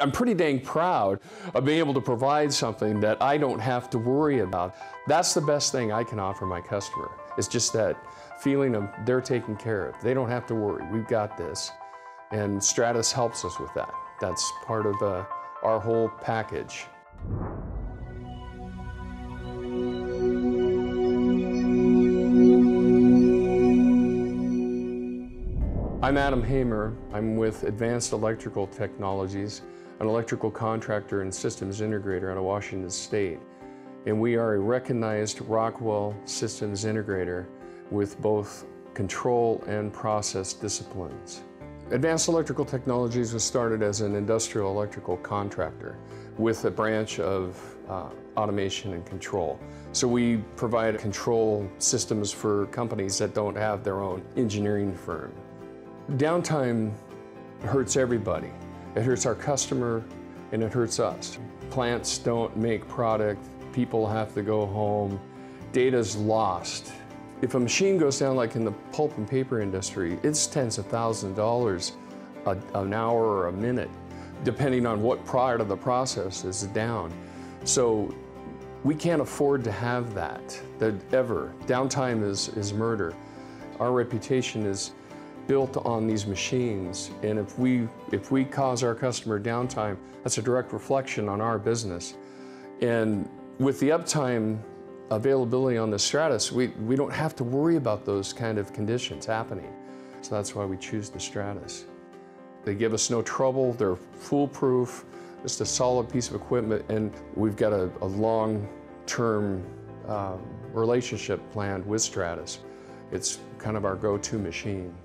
I'm pretty dang proud of being able to provide something that I don't have to worry about. That's the best thing I can offer my customer. It's just that feeling of they're taken care of. They don't have to worry. We've got this. And Stratus helps us with that. That's part of our whole package. I'm Adam Hamer. I'm with Advanced Electrical Technologies, an electrical contractor and systems integrator out of Washington State. And we are a recognized Rockwell systems integrator with both control and process disciplines. Advanced Electrical Technologies was started as an industrial electrical contractor with a branch of automation and control. So we provide control systems for companies that don't have their own engineering firm. Downtime hurts everybody. It hurts our customer and it hurts us. Plants don't make product, people have to go home, data's lost. If a machine goes down like in the pulp and paper industry, it's tens of thousands of dollars an hour or a minute, depending on what part of the process is down. So we can't afford to have that ever. Downtime is murder. Our reputation is built on these machines, and if we cause our customer downtime, that's a direct reflection on our business. And with the uptime availability on the Stratus, we don't have to worry about those kind of conditions happening. So that's why we choose the Stratus. They give us no trouble, they're foolproof, just a solid piece of equipment, and we've got a long-term relationship planned with Stratus. It's kind of our go-to machine.